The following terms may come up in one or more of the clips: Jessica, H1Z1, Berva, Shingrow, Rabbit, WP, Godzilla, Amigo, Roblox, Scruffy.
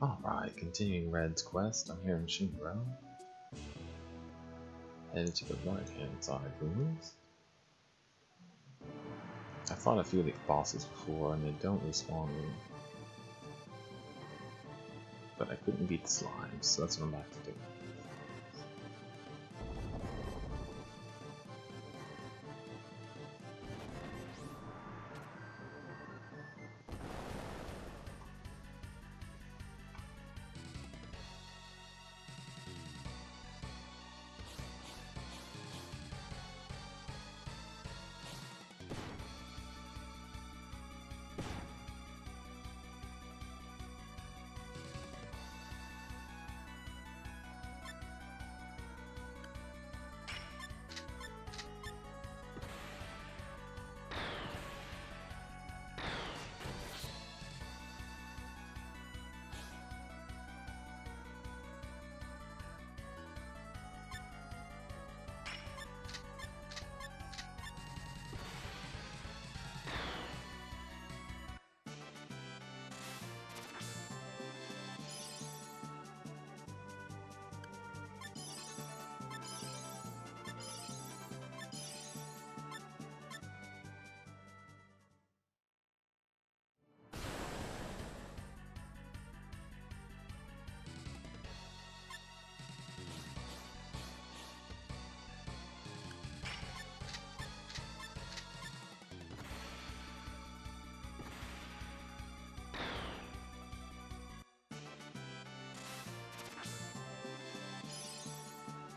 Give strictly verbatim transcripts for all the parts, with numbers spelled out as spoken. Alright, continuing Red's quest. I'm here in Shingrow. Headed to the right hand side rooms. I fought a few of the bosses before and they don't respawn me. But I couldn't beat the slimes, so that's what I'm back to do.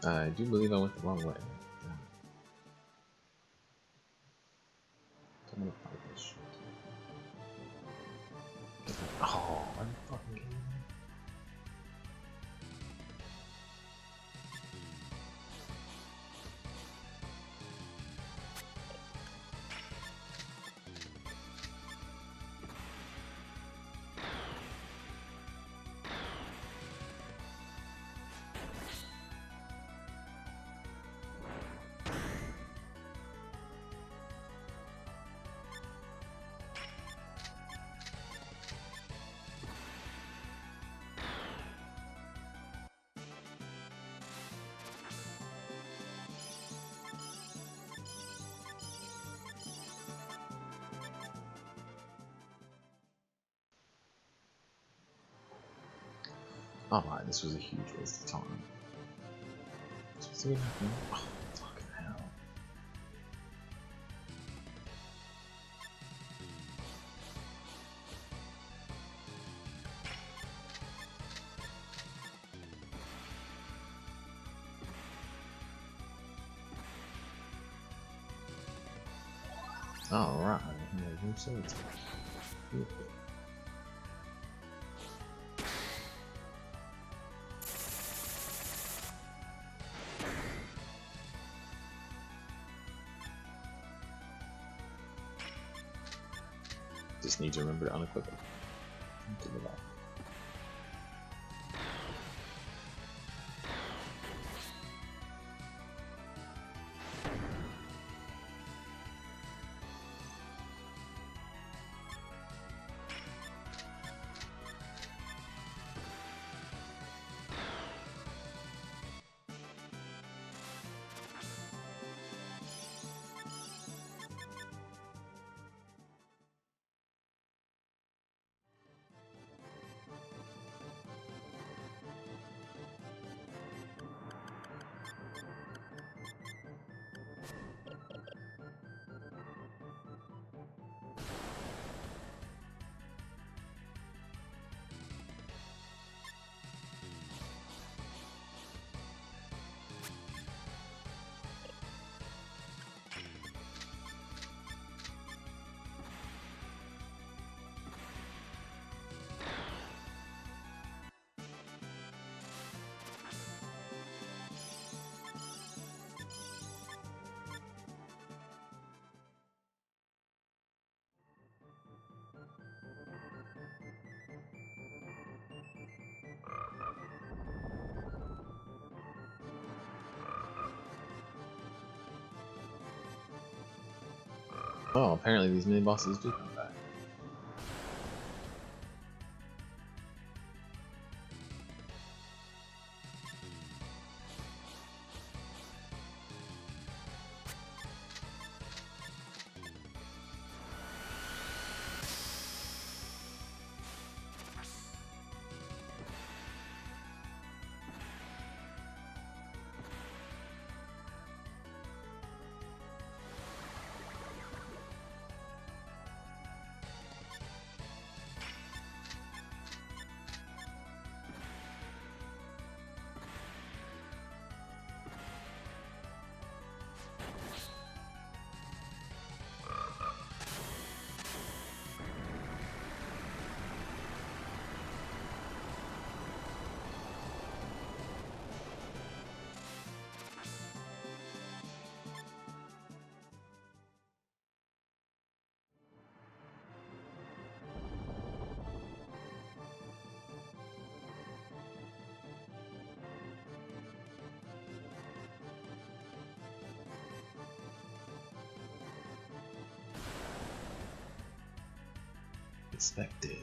I do believe I went the wrong way. Yeah. I'm gonna fight this shit. Oh, I'm fucking kidding. Alright, this was a huge waste of time. Just see what happened. Alright, I'm so excited. Just need to remember to unequip it. Oh, apparently these mini bosses do come back. expected.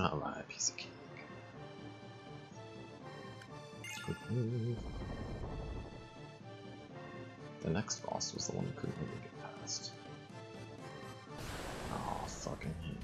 Alright, piece of cake. Good move. The next boss was the one who couldn't really get past. Oh, fucking him.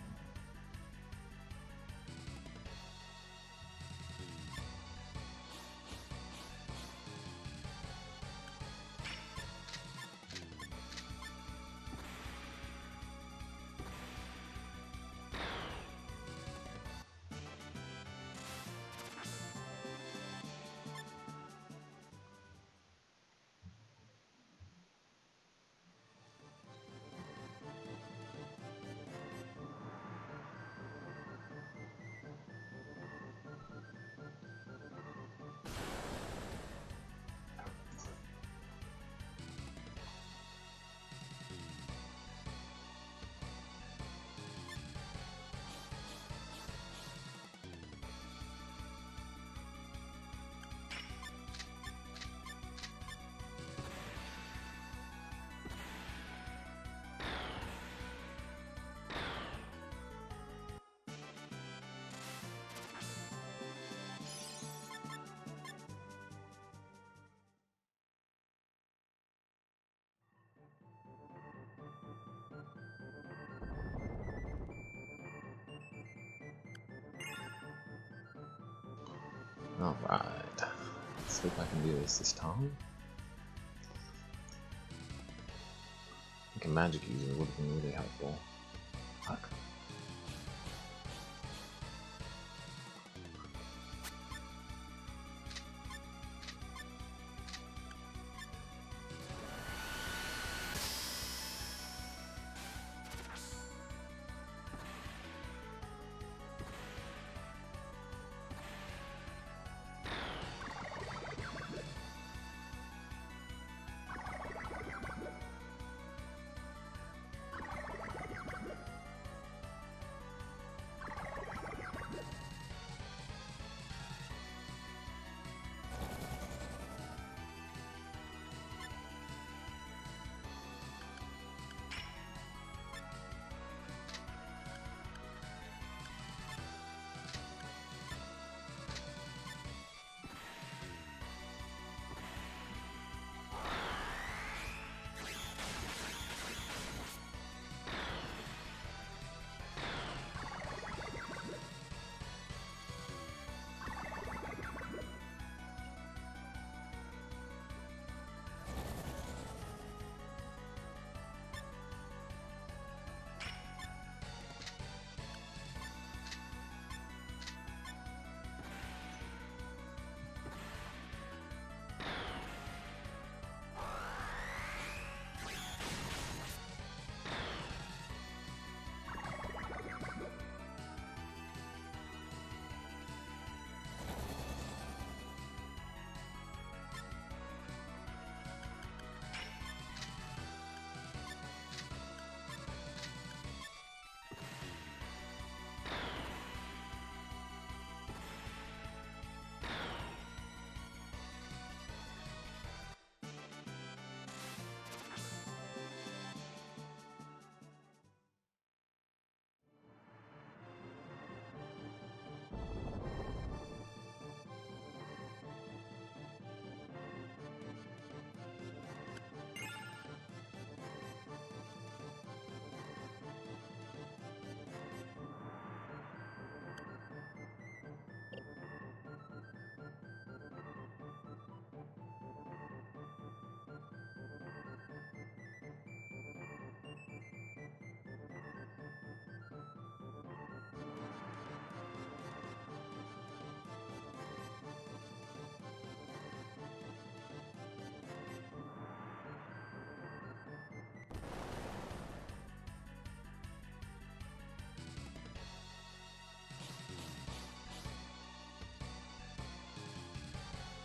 Alright, let's see if I can do this this time. I think a magic user would have been really helpful. Fuck.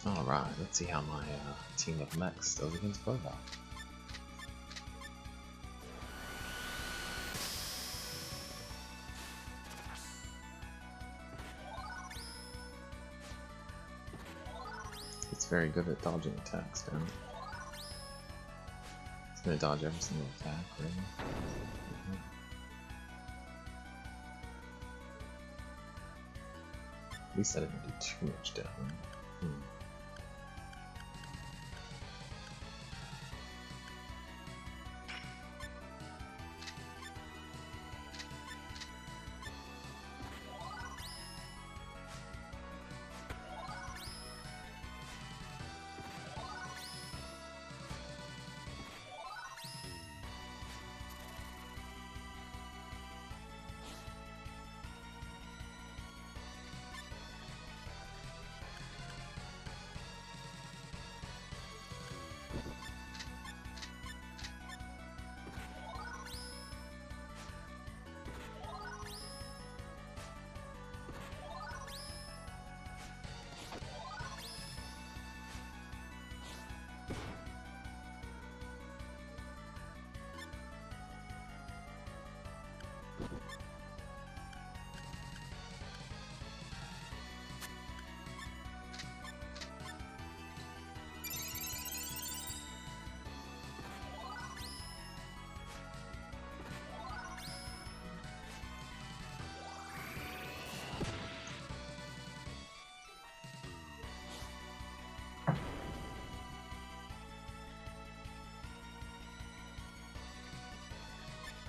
Alright, let's see how my uh, team up next does against Berva. It's very good at dodging attacks, damn it. It's gonna dodge every single attack, really. Mm-hmm. At least I didn't do too much damage. Hmm.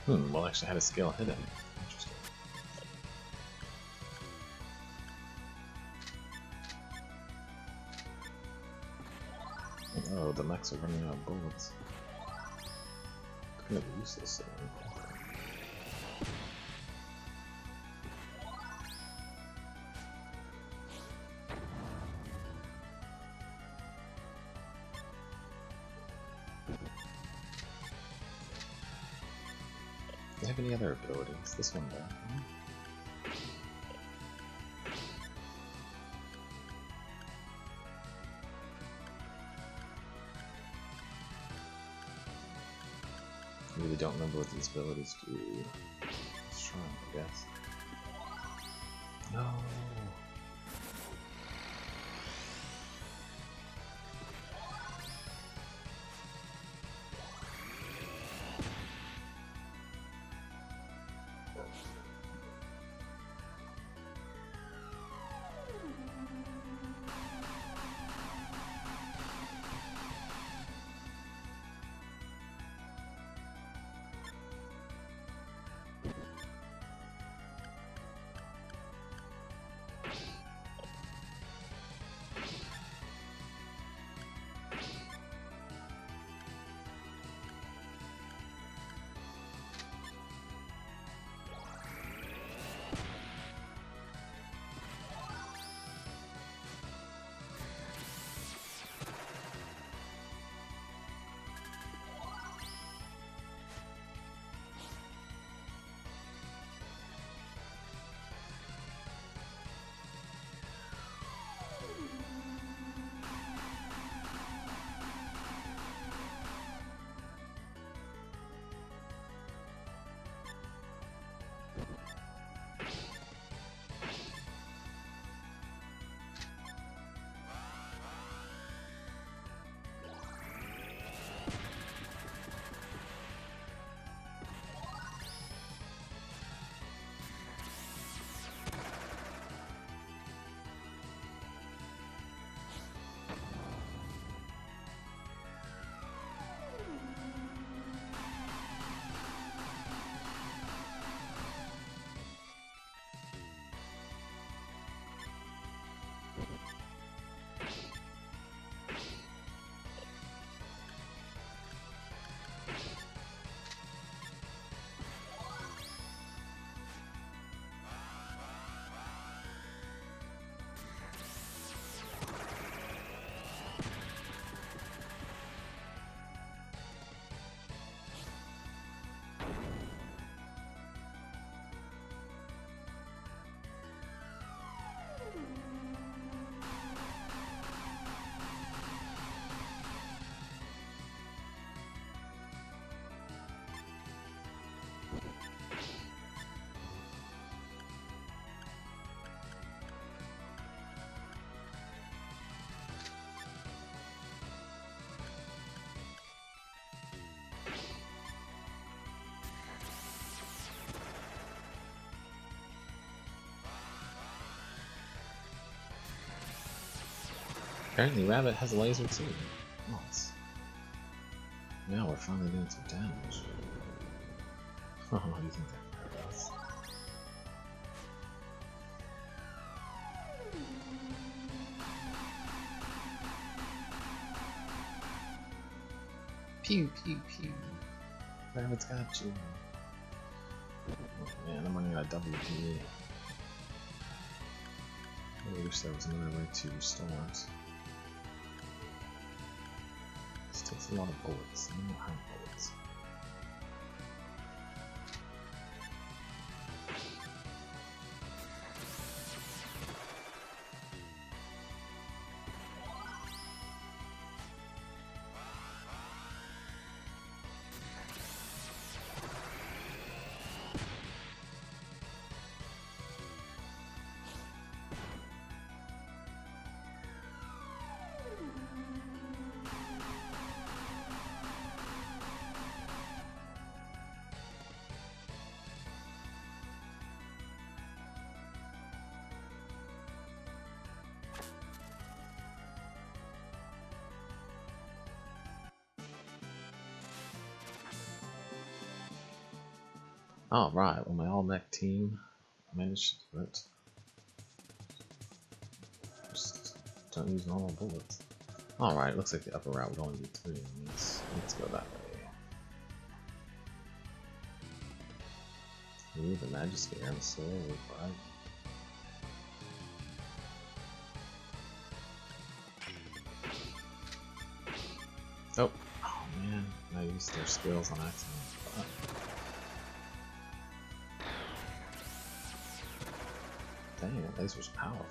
Hmm, well, actually, I had a scale hidden. Interesting. Oh, the mechs are running out of bullets. Kind of useless, though. Any other abilities? This one does. I really don't remember what these abilities do. Strong, I guess. No. Apparently Rabbit has a laser too. Nice. Now we're finally doing some damage. Oh, what do you think that does? Pew pew pew. Rabbit's got you. Oh man, I'm running out of W P. I wish there was another way to restore it. This takes a lot of bullets. I don't know how many bullets. Alright, well my all-mech team managed to do it. Just don't use normal bullets. Alright, looks like the upper route would only be three. Let's, let's go that way. Ooh, the Majesty Air Missile, right? Oh, oh man, I used their skills on accident. Dang, that laser's powerful.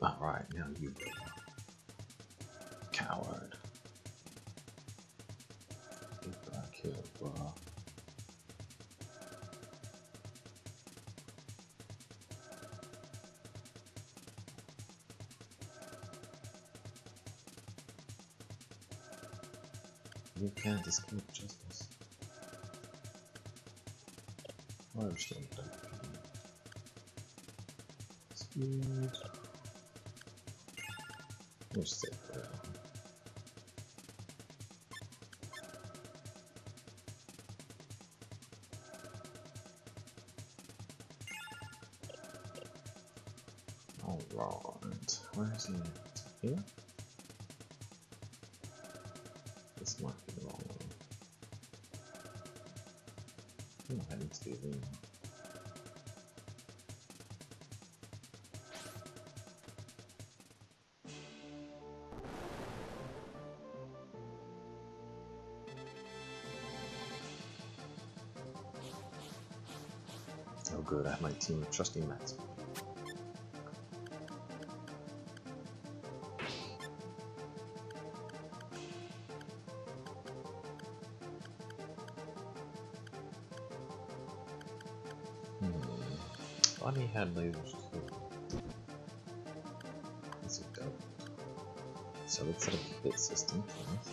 Alright, now you coward. Get back here, bro. You can't escape justice. Why is that? Speed. We're safe for now. around. Where is it? Here? This might be the wrong one. I'm heading to the arena. Oh good, I have my team of trusty mats. I mean, had lasers too. These are dope. So let's set up the bit system first.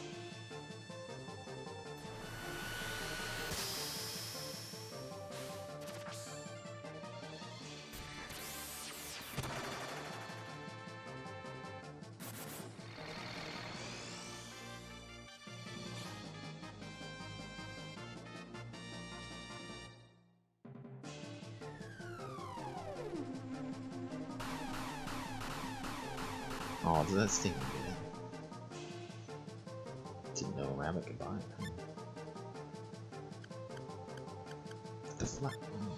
Oh, does that sting again? Didn't know Rabbit could buy it. The flat one.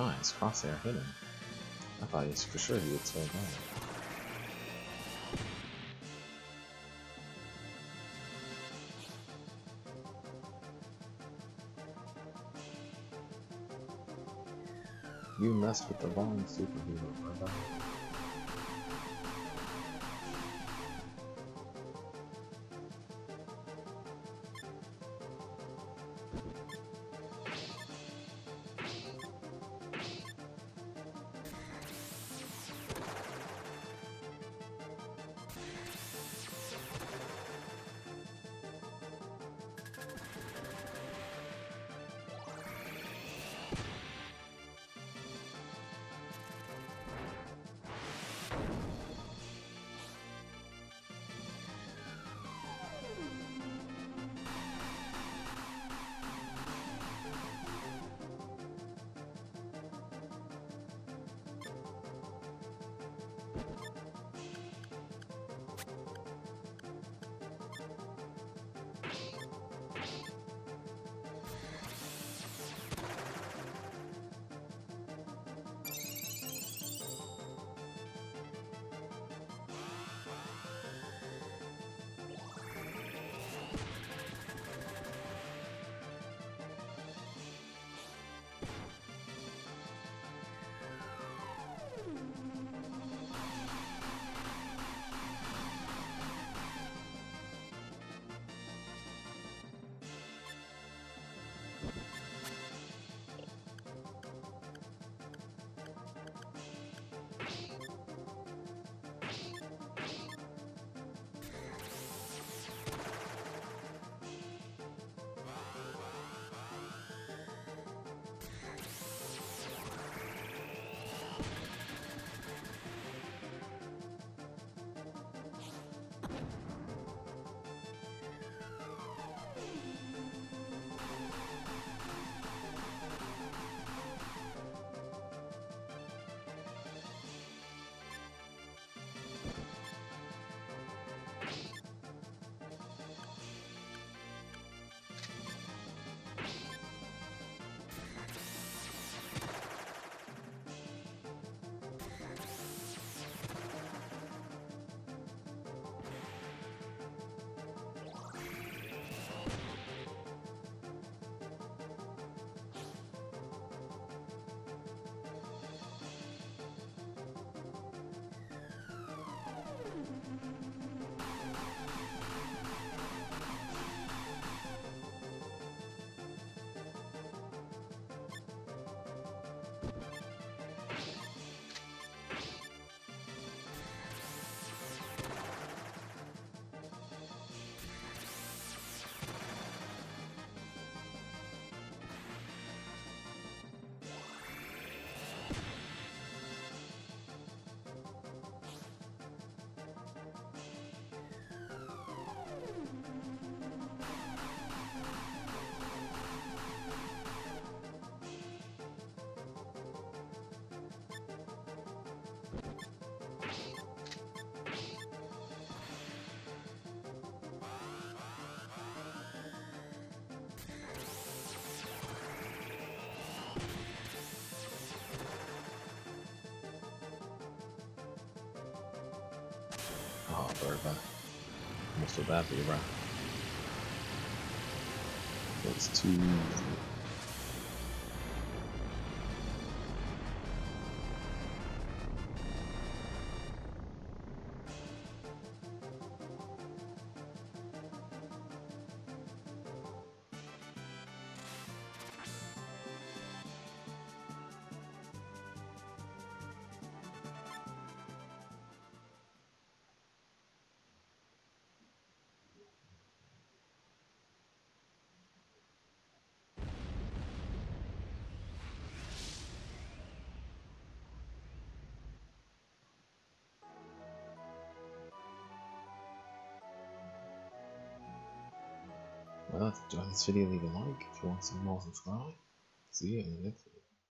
Nice, crosshair hit him. I thought he was for sure he would slow down. You messed with the wrong superhero, brother. feel so bad for you, bro. That's too easy. Enjoy this video, leave a like if you want some more, subscribe. See you in the next video.